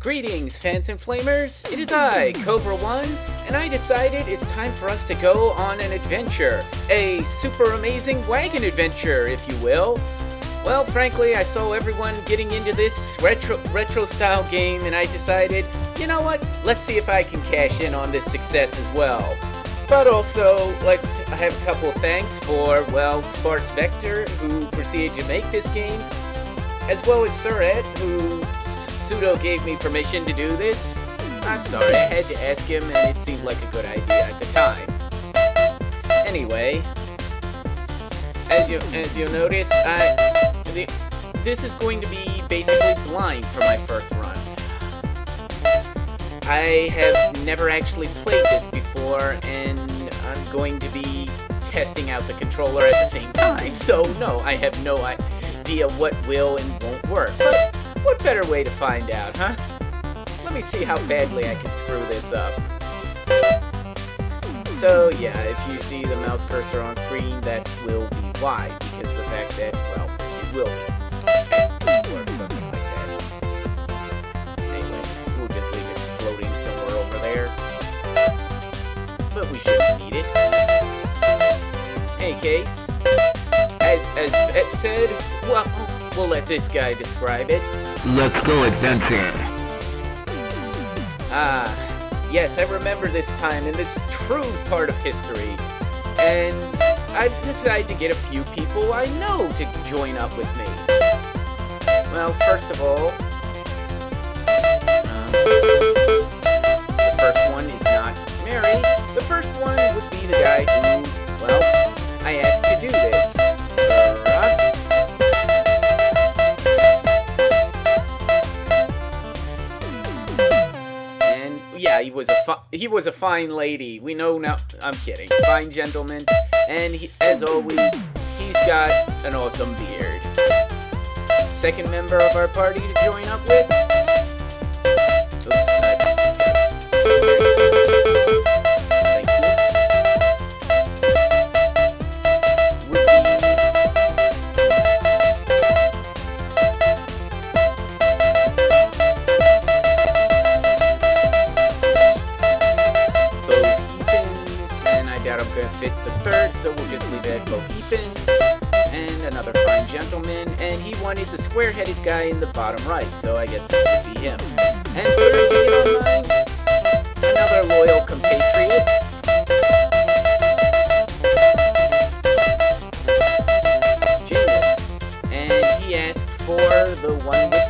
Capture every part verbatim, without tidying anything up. Greetings, fans and flamers! It is I, Cobra one, and I decided it's time for us to go on an adventure. A super amazing wagon adventure, if you will. Well, frankly, I saw everyone getting into this retro, retro style game, and I decided, you know what, let's see if I can cash in on this success as well. But also, let's have a couple of thanks for, well, Sparse Vector, who proceeded to make this game, as well as Suraht, who Sudo gave me permission to do this. I'm sorry, I had to ask him, and it seemed like a good idea at the time. Anyway, as you as you'll notice, I the, this is going to be basically blind for my first run. I have never actually played this before, and I'm going to be testing out the controller at the same time, so no, I have no idea what will and won't work. But what better way to find out, huh? Let me see how badly I can screw this up. So yeah, if you see the mouse cursor on screen, that will be why, because the fact that, well, it will be. Or something like that. Anyway, we'll just leave it floating somewhere over there. But we shouldn't need it. Any case, as, as, as said, well, we'll let this guy describe it. Let's go adventure. Ah, yes, I remember this time in this true part of history. And I've decided to get a few people I know to join up with me. Well, first of all, um, the first one is not Mary. The first one would be the guy who, well, I asked to do this. He was a fi he was a fine lady. We know now. I'm kidding. Fine gentleman, and he, as always, he's got an awesome beard. Second member of our party to join up with. Oops, thank you. Fit the third, so we'll just leave it at Bohepans, and another fine gentleman, and he wanted the square-headed guy in the bottom right, so I guess this would be him. And online, another loyal compatriot. Jaimas, and he asked for the one with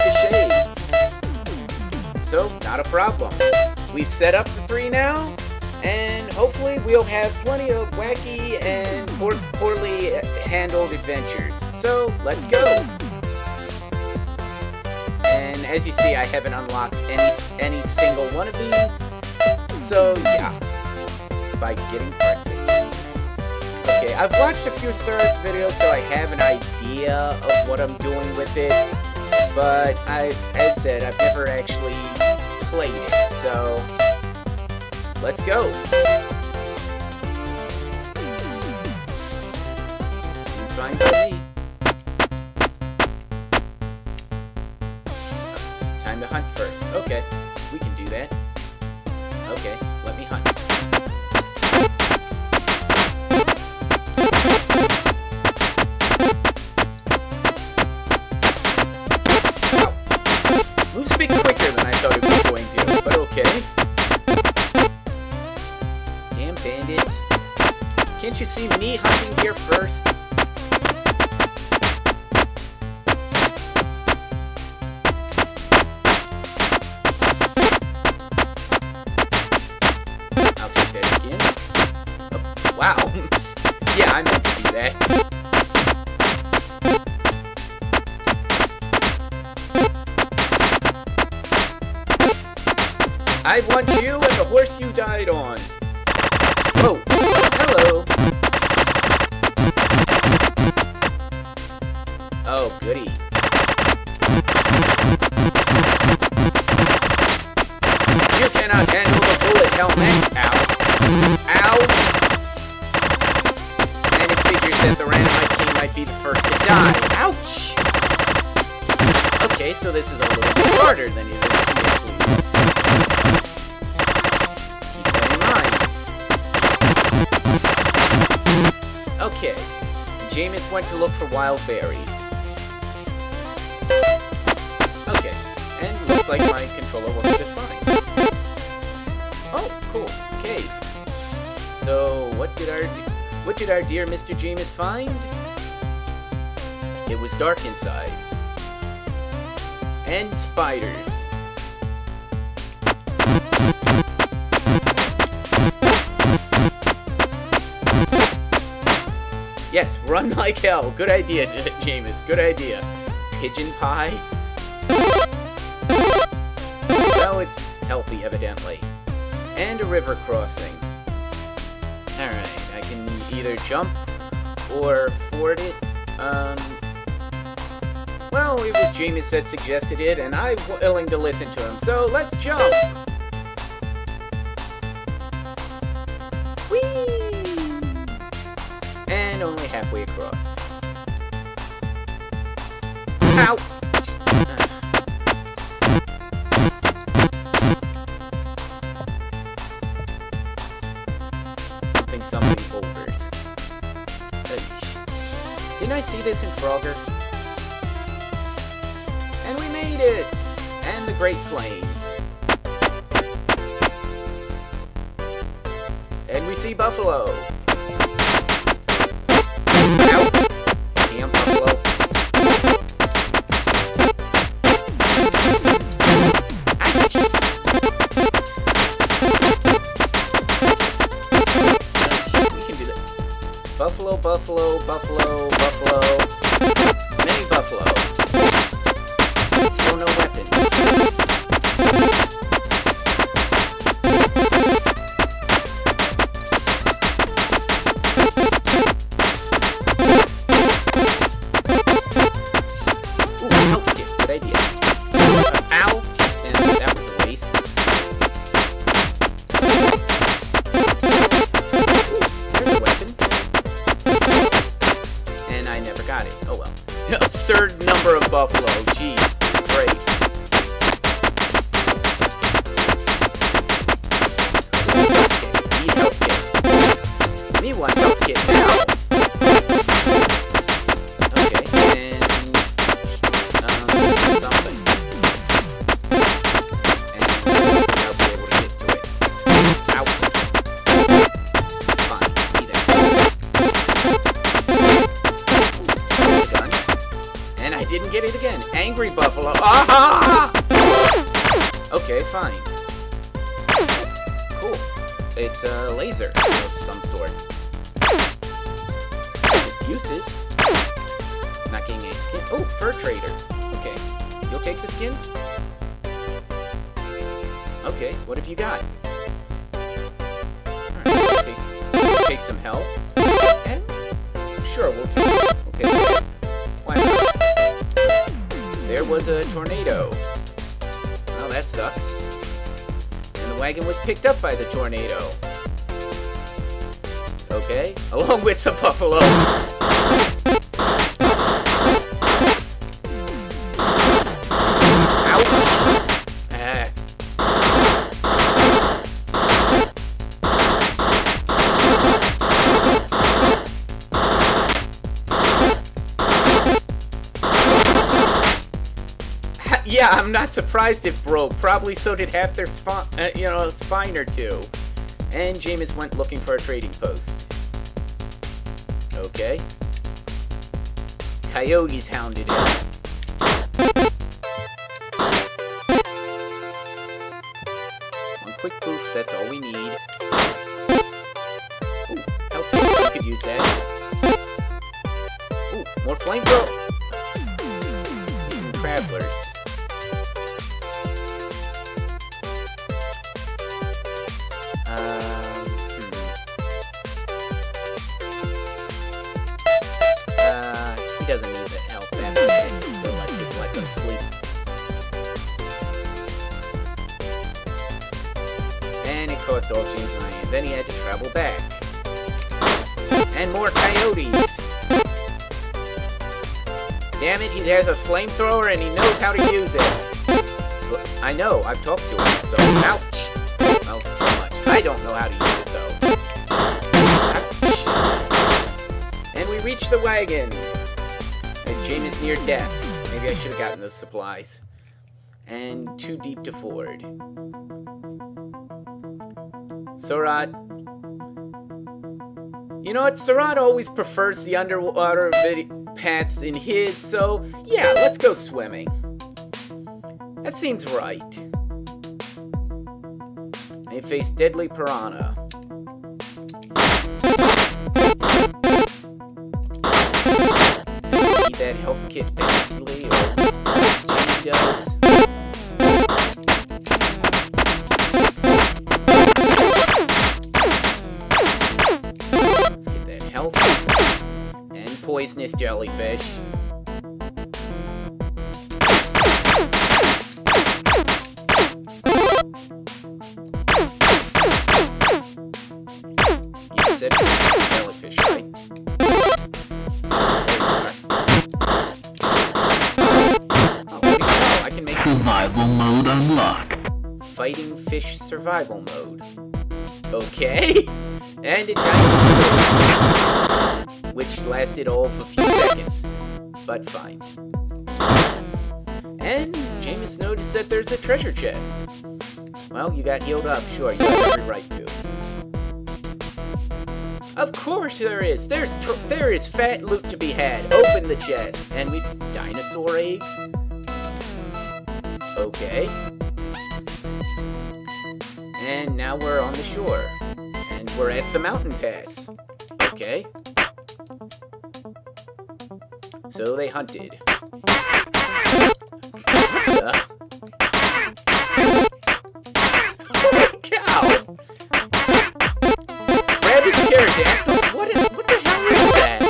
the shades. So, not a problem. We've set up the three now, and hopefully we'll have plenty of wacky and poor, poorly handled adventures. So, let's go! And as you see, I haven't unlocked any, any single one of these. So, yeah. By getting practice. Okay, I've watched a few Suraht's videos, so I have an idea of what I'm doing with this. But, I've, as said, I've never actually played it, so... Let's go! Seems fine to me. Time to hunt first. Okay, we can do that. Okay, let me hunt. Wow. Moves a bit quicker than I thought it was going to, but okay. Bandits. Can't you see me hunting here first? I'll take that again. Oh, wow. Yeah, I meant to do that. I want you and the horse you died on. Oh, hello. Oh, goody. You cannot handle the bullet helmet. Ow. Ow. And it figures that the randomized team might be the first to die. Ouch. Okay, so this is a little harder than you think. Jaimas went to look for wild berries. Okay, and looks like my controller works just fine. Oh, cool. Okay. So, what did our what did our dear Mister Jaimas find? It was dark inside. And spiders. Yes, run like hell. Good idea, Jaimas. Good idea. Pigeon pie? Well, it's healthy, evidently. And a river crossing. Alright, I can either jump or ford it. Um. Well, it was Jaimas that suggested it, and I'm willing to listen to him, so let's jump! Only halfway across. Ow! Something, something boulders. Didn't I see this in Frogger? And we made it! And the Great Plains. And we see buffalo. Buffalo, buffalo, buffalo, many buffalo. So no weapons. Ooh, help me, good idea. Ow! And that was a waste. Ooh, there's a weapon. I never got it. Oh well. Absurd number of buffalo. Gee, great. Okay, need help kit. Need one help kit now. Okay, and um, something. And I'll be able to get to it. Ow. Fine, need that. Didn't get it again. Angry buffalo. Ah! Okay, fine. Cool. It's a laser of some sort. Its uses. Not getting a skin. Oh, fur trader. Okay. You'll take the skins? Okay, what have you got? Alright, take, take some health. And sure, we'll take it. Okay. There was a tornado. Well, that sucks. And the wagon was picked up by the tornado. Okay, along with some buffalo. Yeah, I'm not surprised it broke. Probably so did half their spine, uh, you know, spine or two. And Jaimas went looking for a trading post. Okay. Coyotes hounded him. One quick poof, that's all we need. Ooh, help, you could use that. Ooh, more flamethrower. Travelers. Um, hmm. Uh, he doesn't need the help that much, so let's just let him sleep. And it cost all James money, and then he had to travel back. And more coyotes! Damn it, he has a flamethrower and he knows how to use it! I know, I've talked to him, so ouch! Well, so much. I don't know how to use it, though. And we reach the wagon. And Jane is near death. Maybe I should have gotten those supplies. And too deep to ford. Suraht. You know what? Suraht always prefers the underwater paths in his, so yeah, let's go swimming. That seems right. They face deadly piranha. Need that health kit badly, or he does. Poisonous jellyfish. You said jellyfish, right? Oh, there we go. I can make survival mode unlocked. Fighting fish survival mode. Okay. And a giant squid, which lasted all of a few seconds, but fine. And Jaimas noticed that there's a treasure chest. Well, you got healed up, sure, you have every right to. Of course there is! There's tr there is fat loot to be had! Open the chest! And we- dinosaur eggs? Okay. And now we're on the shore. And we're at the mountain pass. Okay. So they hunted. Uh. Cow! Grab his pterodactyl? What is? What the hell is that?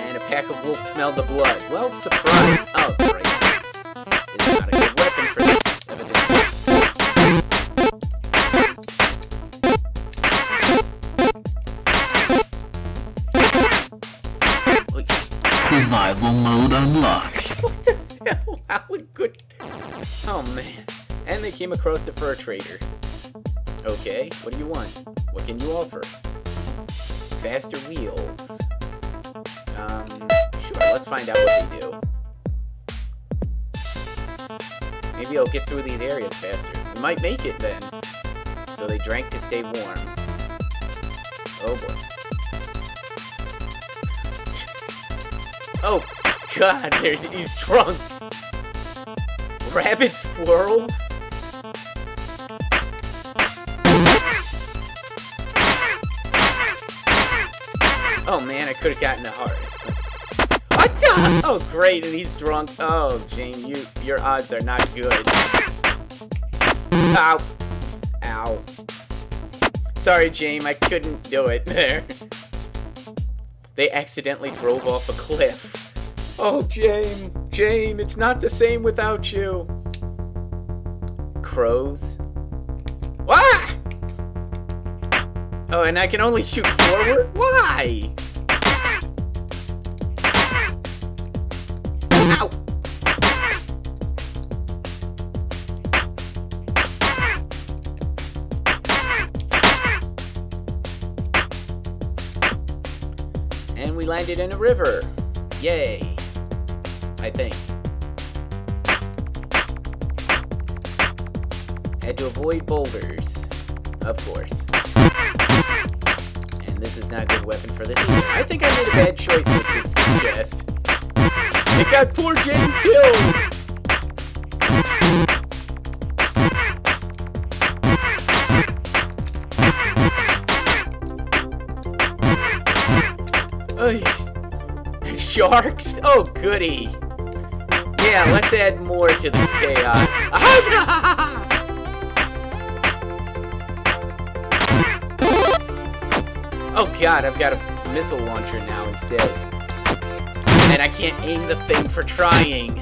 And a pack of wolves smelled the blood. Well, surprise! Oh, great! This is not a good weapon for this. Survival mode unlocked. What the hell? How good. Oh man. And they came across the fur trader. Okay, what do you want? What can you offer? Faster wheels. Um, sure, let's find out what they do. Maybe I'll get through these areas faster. We might make it then. So they drank to stay warm. Oh boy. Oh, God, there's, he's drunk. Rabbit squirrels? Oh, man, I could have gotten it hard. What the? Oh, great, and he's drunk. Oh, Jane, you, your odds are not good. Ow. Ow. Sorry, Jane, I couldn't do it there. They accidentally drove off a cliff. Oh, Jane, Jane, it's not the same without you. Crows. Ah! Oh, and I can only shoot forward? Why? Ow! And we landed in a river. Yay. I think. Had to avoid boulders. Of course. And this is not a good weapon for this either. I think I made a bad choice with this chest. It got poor Jane killed! Sharks? Oh, goody. Yeah, let's add more to this chaos. Oh, God, I've got a missile launcher now instead. And I can't aim the thing for trying.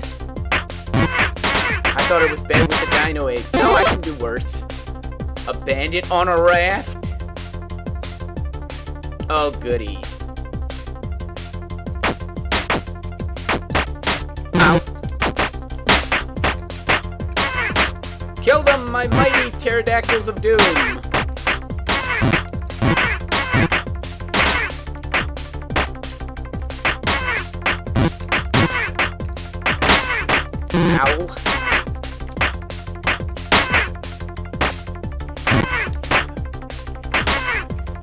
I thought it was bad with the dino eggs. No, I can do worse. A bandit on a raft? Oh, goody. Kill them, my mighty pterodactyls of doom! Ow.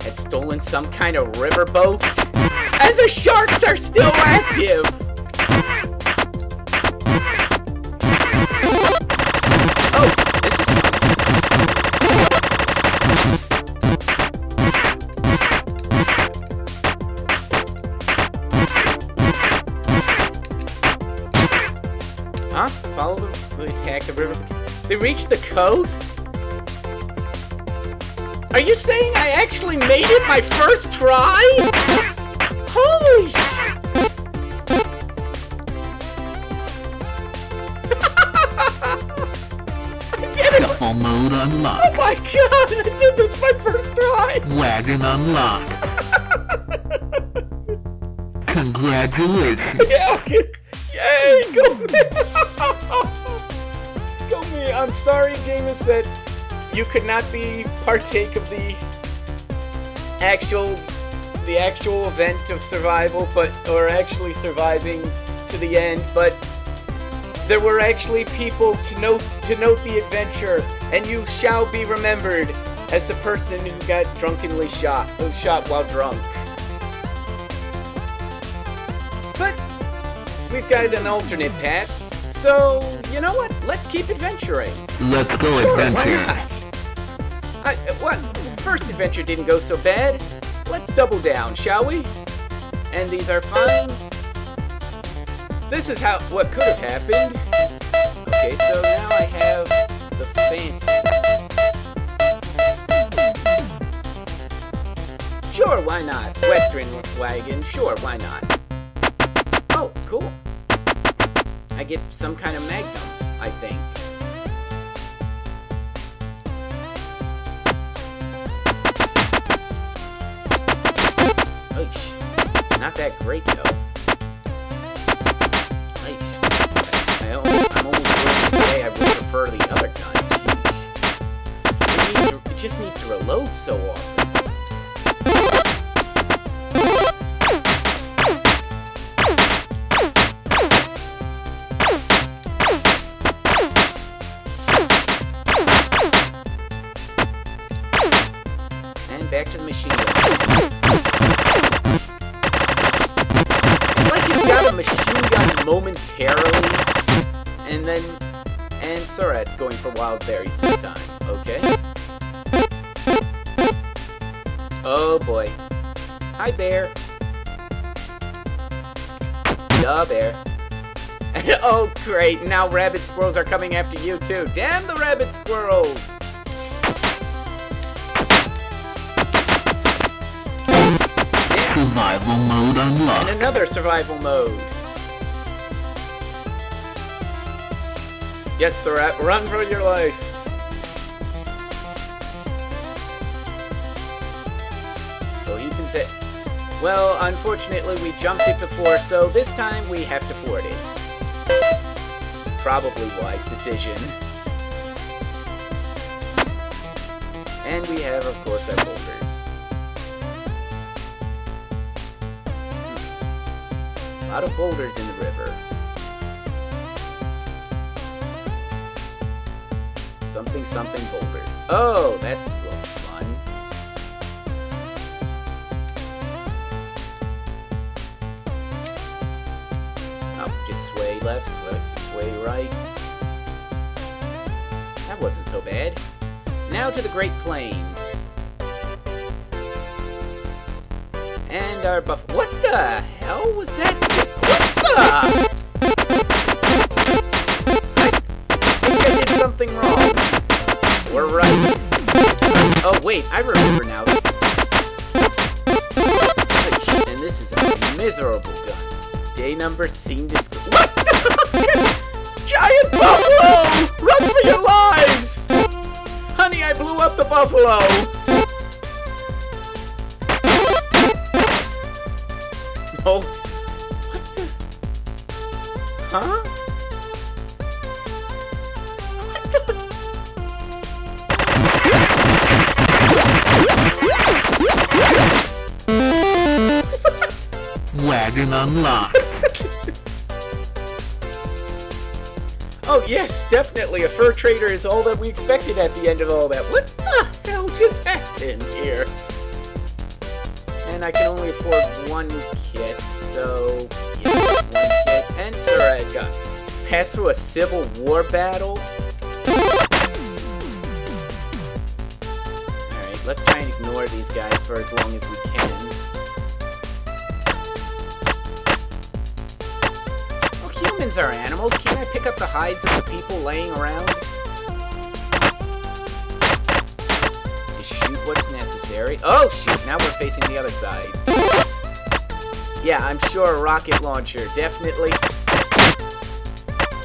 Had stolen some kind of riverboat, and the sharks are still active! They reached the coast? Are you saying I actually made it my first try? Holy sh- I did it! Double mode unlocked. Oh my god, I did this my first try! Wagon unlocked. Congratulations. Yeah, yay, go man! I'm sorry, Jaimas, that you could not be partake of the actual the actual event of survival, but or actually surviving to the end. But there were actually people to note to note the adventure, and you shall be remembered as the person who got drunkenly shot who shot while drunk. But we've got an alternate path. So, you know what? Let's keep adventuring. Let's go sure, adventuring. I, what? First adventure didn't go so bad. Let's double down, shall we? And these are fine. This is how what could have happened. Okay, so now I have the fancy. Sure, why not? Western wagon, sure, why not? Oh, cool. I get some kind of magnum, I think. Oish. Not that great, though. Oish. I almost, I'm almost willing to say I would prefer the other kind. It, to, it just needs to reload so often. Wild berries sometime, okay? Oh boy. Hi bear. Duh bear. Oh great, now rabbit squirrels are coming after you too. Damn the rabbit squirrels! Yeah. Survival mode unlocked. And another survival mode. Yes, Suraht, run for your life! So you can say... Well, unfortunately we jumped it before, so this time we have to ford it. Probably wise decision. And we have, of course, our boulders. Hmm. A lot of boulders in the river. Something, something boulders. Oh, that looks fun. Oh, just sway left, sway, sway right. That wasn't so bad. Now to the Great Plains. And our buff. What the hell was that? What the? Something wrong. We're right. Oh wait, I remember now. And this is a miserable gun. Day number seen this. What the? Giant buffalo! Run for your lives! Honey, I blew up the buffalo! What the? Huh? Wagon unlocked. Oh yes, definitely, a fur trader is all that we expected at the end of all that. What the hell just happened here? And I can only afford one kit, so... yeah, one kit. And Suraht got passed through a civil war battle. Alright, let's try and ignore these guys for as long as we can. Humans are animals. Can't I pick up the hides of the people laying around? Just shoot what's necessary. Oh shoot, now we're facing the other side. Yeah, I'm sure a rocket launcher. Definitely.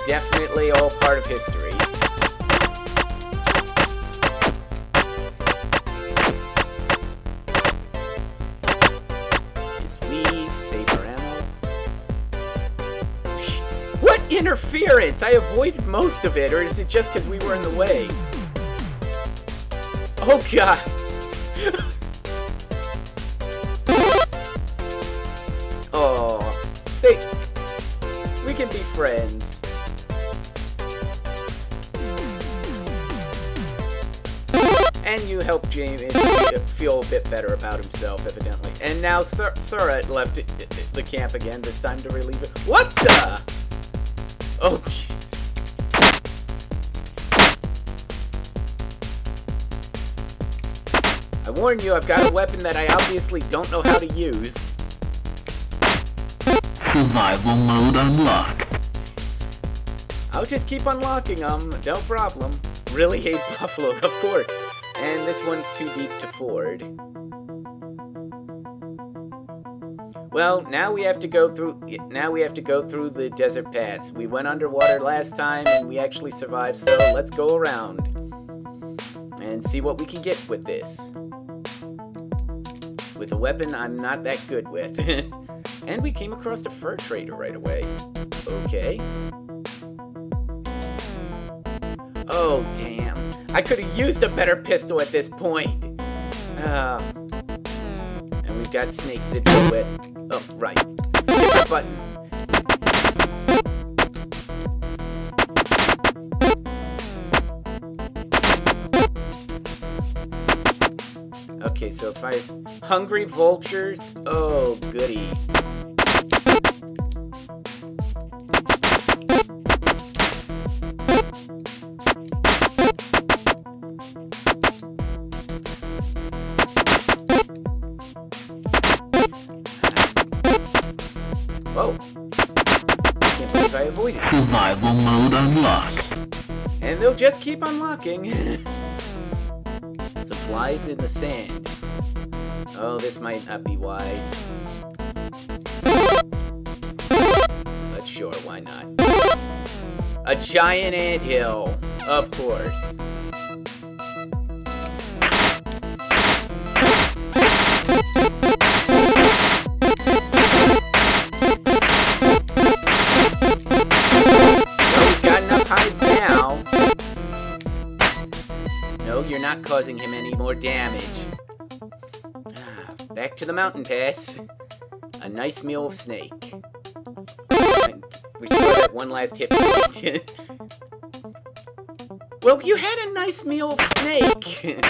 Definitely all part of history. Interference! I avoided most of it, or is it just because we were in the way? Oh god! Oh, they... we can be friends. And you helped Jaimas feel a bit better about himself, evidently. And now Sur Suraht left it, it, it, the camp again, this time to relieve it. What the? Oh, geez. I warn you, I've got a weapon that I obviously don't know how to use. Survival mode unlocked. I'll just keep unlocking them, no problem. Really hate buffalo, of course. And this one's too deep to ford. Well, now we have to go through. Now we have to go through the desert paths. We went underwater last time, and we actually survived. So let's go around and see what we can get with this. With a weapon I'm not that good with. And we came across the fur trader right away. Okay. Oh damn! I could have used a better pistol at this point. Uh, and we've got snakes to deal with. Oh, right. Hit the button. Okay, so if I... hungry vultures? Oh, goody. Whoa. I can't believe I avoided it. Survival mode unlocked. And they'll just keep unlocking. Some flies in the sand. Oh, this might not be wise. But sure, why not? A giant anthill. Of course. Causing him any more damage. Back to the mountain pass. A nice meal of snake. Restore that one last hit point. Well, you had a nice meal of snake.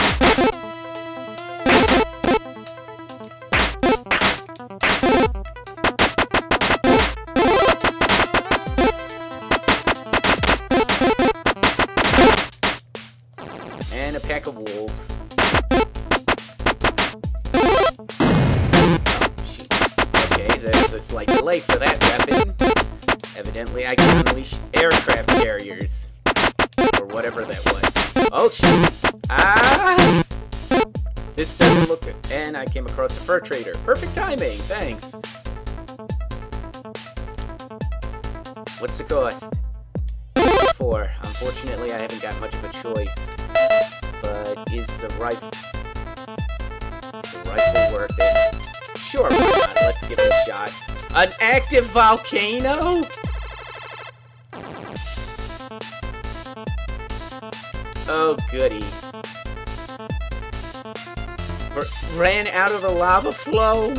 I can unleash aircraft carriers, or whatever that was. Oh shit! Ah! This doesn't look good. And I came across a fur trader. Perfect timing, thanks. What's the cost? Four. Unfortunately, I haven't got much of a choice. But is the rifle is the rifle worth it? Sure, why not? Let's give it a shot. An active volcano? Oh, goody. R- ran out of the lava flow?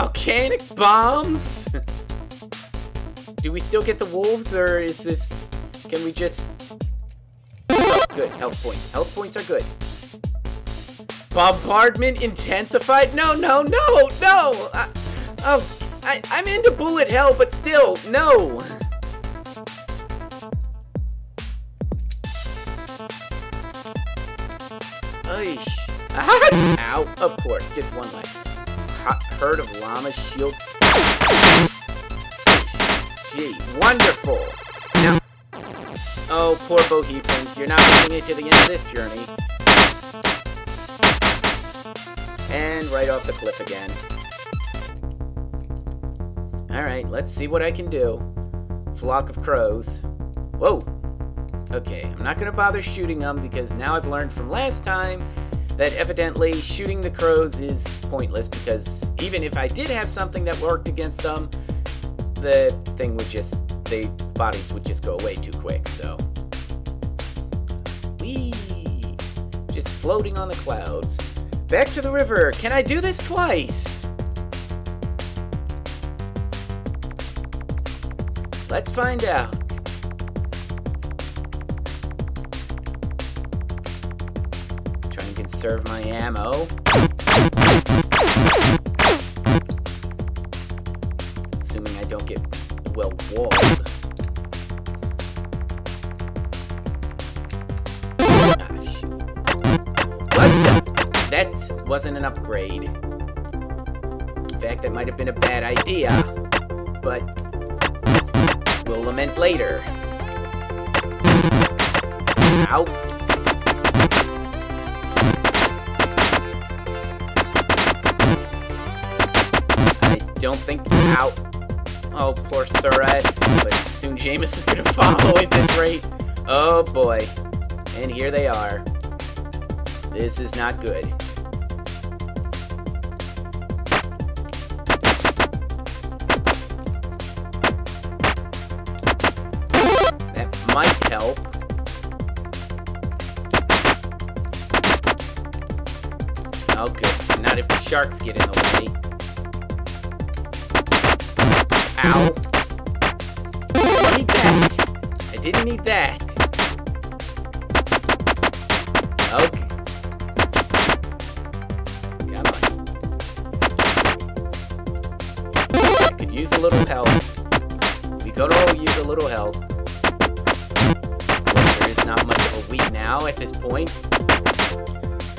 Volcanic bombs? Do we still get the wolves, or is this... Can we just... Oh, good. Health points. Health points are good. Bombardment intensified? No, no, no, no! I, oh, I, I'm into bullet hell, but still, no! Oish. Ow, of course, just one life. Hot herd of llama shield. Gee, wonderful! Now, oh, poor Bohepans, you're not making it to the end of this journey. And right off the cliff again. Alright, let's see what I can do. Flock of crows. Whoa! Okay, I'm not gonna bother shooting them because now I've learned from last time that evidently shooting the crows is pointless, because even if I did have something that worked against them, the thing would just, the bodies would just go away too quick, so. Whee! Just floating on the clouds. Back to the river! Can I do this twice? Let's find out. Conserve my ammo. Assuming I don't get well walled. Gosh. What the? That wasn't an upgrade. In fact, that might have been a bad idea, but we'll lament later. Ow. Don't think out. Oh, poor Suraht. But soon Jaimas is gonna follow at this rate. Oh boy. And here they are. This is not good. That might help. Oh good. Not if the sharks get in the way. Ow. I need that. I didn't need that. Okay. Come on. I could use a little help. We could all use a little help. There is not much of a we now at this point.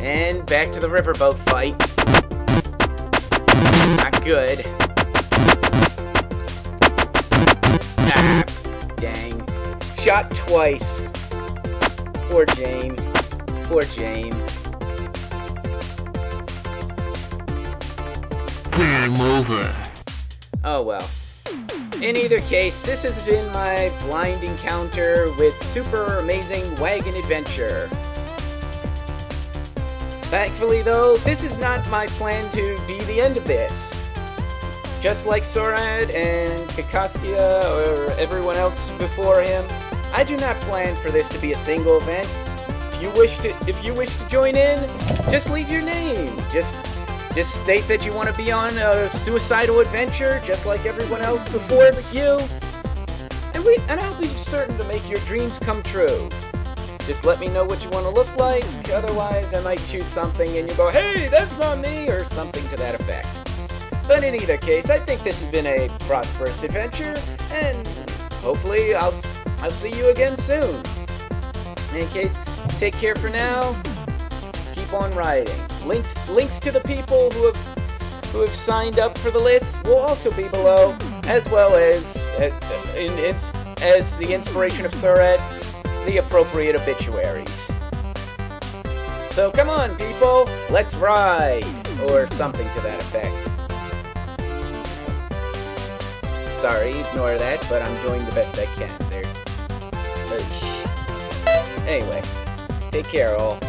And back to the riverboat fight. Not good. Ah, dang. Shot twice. Poor Jane. Poor Jane. Game over. Oh well. In either case, this has been my blind encounter with Super Amazing Wagon Adventure. Thankfully though, this is not my plan to be the end of this. Just like Suraht and Kakaskia or everyone else before him, I do not plan for this to be a single event. If you wish to, if you wish to join in, just leave your name. Just, just state that you want to be on a suicidal adventure, just like everyone else before you. And we, and I'll be certain to make your dreams come true. Just let me know what you want to look like. Otherwise, I might choose something, and you go, "Hey, that's not me," or something to that effect. But in either case, I think this has been a prosperous adventure, and hopefully I'll, I'll see you again soon. In any case, take care for now. Keep on riding. Links, links to the people who have, who have signed up for the list will also be below, as well as, uh, in, in, as the inspiration of Suraht, the appropriate obituaries. So come on, people, let's ride, or something to that effect. Sorry, ignore that, but I'm doing the best I can there. Anyway, take care all.